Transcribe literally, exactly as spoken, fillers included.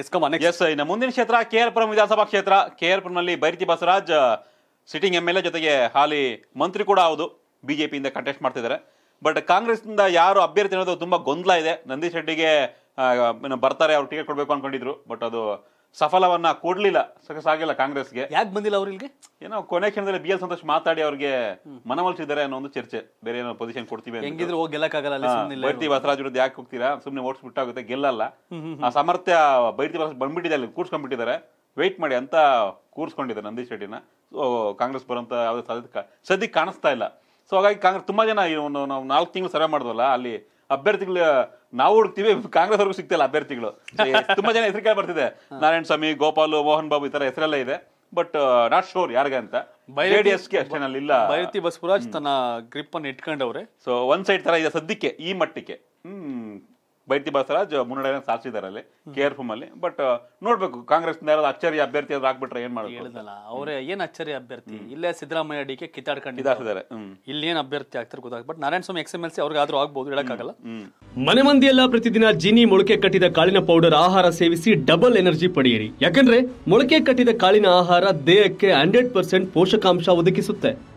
S ಇನ್ನು ಮುಂದಿನ ಕ್ಷೇತ್ರ ಕೆ ಆರ್ ಪುರಂ ವಿಧಾನಸಭಾ ಕ್ಷೇತ್ರ ಕೆ ಆರ್ ಪುರಂನಲ್ಲಿ Byrathi Basavaraj sitting M L A ಜೊತೆಗೆ ಹಾಲಿ ಮಂತ್ರಿ ಕೂಡ ಹೌದು ಬಿಜೆಪಿಯಿಂದ ಕಂಟೆಸ್ಟ್ ಮಾಡ್ತಿದ್ದಾರೆ. ಬಟ್ ಕಾಂಗ್ರೆಸ್ನಿಂದ ಯಾರು ಅಭ್ಯರ್ಥಿ ಅನ್ನೋದು ತುಂಬ ಗೊಂದಲ ಇದೆ. ನಂದೀಶ್ ರೆಡ್ಡಿಗೆ ಬರ್ತಾರೆ, ಅವ್ರು ಟಿಕೆಟ್ ಕೊಡಬೇಕು ಅನ್ಕೊಂಡಿದ್ರು, ಬಟ್ ಅದು ಸಫಲವನ್ನ ಕೊಡ್ಲಿಲ್ಲ, ಸಕ್ಸಸ್ ಆಗಿಲ್ಲ ಕಾಂಗ್ರೆಸ್ಗೆ. ಯಾಕೆ ಬಂದಿಲ್ಲ ಅವ್ರು ಇಲ್ಲಿಗೆ? ಏನೋ ಕೊನೆ ಕ್ಷಣದಲ್ಲಿ ಬಿ ಎಲ್ ಸಂತೋಷ್ ಮಾತಾಡಿ ಅವ್ರಿಗೆ ಮನವೊಲಿಸಿದ್ದಾರೆ ಅನ್ನೋ ಒಂದು ಚರ್ಚೆ. ಬೇರೆ ಏನೋ ಪೊಸಿಷನ್ ಕೊಡ್ತೀವಿ, ಹೆಂಗಿದ್ರು ಹೋಗಿ ಗೆಲ್ಲಕ್ಕಾಗಲ್ಲ, ಬೈರತಿ ಬಸವರಾಜ್ ವಿರುದ್ಧ ಯಾಕೆ ಹೋಗ್ತೀರಾ, ಸುಮ್ಮನೆ ಓಟ್ಸ್ ಬಿಟ್ಟಾಗುತ್ತೆ, ಗೆಲ್ಲಲ್ಲ, ಆ ಸಾಮರ್ಥ್ಯ ಬೈರತಿ ಬಸವರಾಜ್ ಬಂದ್ಬಿಟ್ಟಿದೆ, ಅಲ್ಲಿ ಕೂರ್ಸ್ಕೊಂಡ್ಬಿಟ್ಟಿದ್ದಾರೆ, ವೆಯ್ಟ್ ಮಾಡಿ ಅಂತ ಕೂರ್ಸ್ಕೊಂಡಿದ್ದಾರೆ ನಂದೀಶ್ ರೆಡ್ಡಿನ. ಸೊ ಕಾಂಗ್ರೆಸ್ ಬರುವಂತ ಯಾವುದೇ ಸಾಧ್ಯತೆ ಸದ್ಯಕ್ಕೆ ಕಾಣಿಸ್ತಾ ಇಲ್ಲ. ಸೊ ಹಾಗಾಗಿ ಕಾಂಗ್ರೆಸ್ ತುಂಬಾ ಜನ ನಾವು ನಾಲ್ಕು ತಿಂಗಳು ಸರ್ವೆ ಮಾಡಿದ್ವಲ್ಲ, ಅಲ್ಲಿ ಅಭ್ಯರ್ಥಿಗಳು ನಾವು ಹುಡುಕ್ತಿವಿ, ಕಾಂಗ್ರೆಸ್ ಅವ್ರಿಗೂ ಸಿಗ್ತಿಲ್ಲ ಅಭ್ಯರ್ಥಿಗಳು. ತುಂಬಾ ಜನ ಹೆಸರಿಕೆ ಬರ್ತಿದೆ, ನಾರಾಯಣ ಸ್ವಾಮಿ, ಗೋಪಾಲು, ಮೋಹನ್ ಬಾಬು, ಈ ತರ ಹೆಸರೆಲ್ಲ ಇದೆ, ಬಟ್ ನಾಟ್ ಶೋರ್ ಯಾರಿಗೆ ಅಂತ. ಜೆಡಿಎಸ್ಗೆ ಅಷ್ಟೇನಲ್ಲಿ ಇಲ್ಲ, ಬೈರತಿ ಬಸವರಾಜ್ ತನ್ನ ಗ್ರಿಪ್ ಅನ್ನು ಇಟ್ಕೊಂಡವ್ರೆ. ಸೊ ಒಂದ್ ಸೈಡ್ ತರ ಇದೆ ಸದ್ಯಕ್ಕೆ ಈ ಮಟ್ಟಿಗೆ. ಹ್ಮ್ ಬೈರತಿ ಬಸವರಾಜ್ ಮುನ್ನಡೆ ಸಾಧಿಸಿದಾರೆ ಅಲ್ಲಿ ಕೆ ಆರ್ ಪುರಂ ಅಲ್ಲಿ. ಬಟ್ ನೋಡ್ಬೇಕು, ಕಾಂಗ್ರೆಸ್ ಅಚ್ಚರಿಯ ಅಭ್ಯರ್ಥಿ ಅದ್ರ ಆಗ್ಬಿಟ್ರೆ ಏನ್ ಮಾಡೋದಿಲ್ಲ. ಅವರೇ ಏನ್ ಅಚ್ಚರಿಯ ಅಭ್ಯರ್ಥಿ, ಇಲ್ಲೇ ಸಿದ್ದರಾಮಯ್ಯ ಡಿ ಕೆ ಕಿತ್ತಾಡ್ಕೊಂಡಿದ್ದಾರೆ, ಇಲ್ಲಿ ಏನ್ ಅಭ್ಯರ್ಥಿ ಆಗ್ತಾರೆ ಗೊತ್ತಾಗ. But Narayana Swamy ex M L C ಅವ್ರಿಗಾದ್ರೂ ಆಗ್ಬಹುದು, ಹೇಳಕ್ಕಾಗಲ್ಲ. ಮನೆ ಮಂದಿ ಎಲ್ಲ ಪ್ರತಿದಿನ ಜೀನಿ ಮೊಳಕೆ ಕಟ್ಟಿದ ಕಾಳಿನ ಪೌಡರ್ ಆಹಾರ ಸೇವಿಸಿ ಡಬಲ್ ಎನರ್ಜಿ ಪಡೆಯಿರಿ. ಯಾಕಂದ್ರೆ ಮೊಳಕೆ ಕಟ್ಟಿದ ಕಾಳಿನ ಆಹಾರ ದೇಹಕ್ಕೆ ಹಂಡ್ರೆಡ್ ಪರ್ಸೆಂಟ್ ಪೋಷಕಾಂಶ ಒದಗಿಸುತ್ತೆ.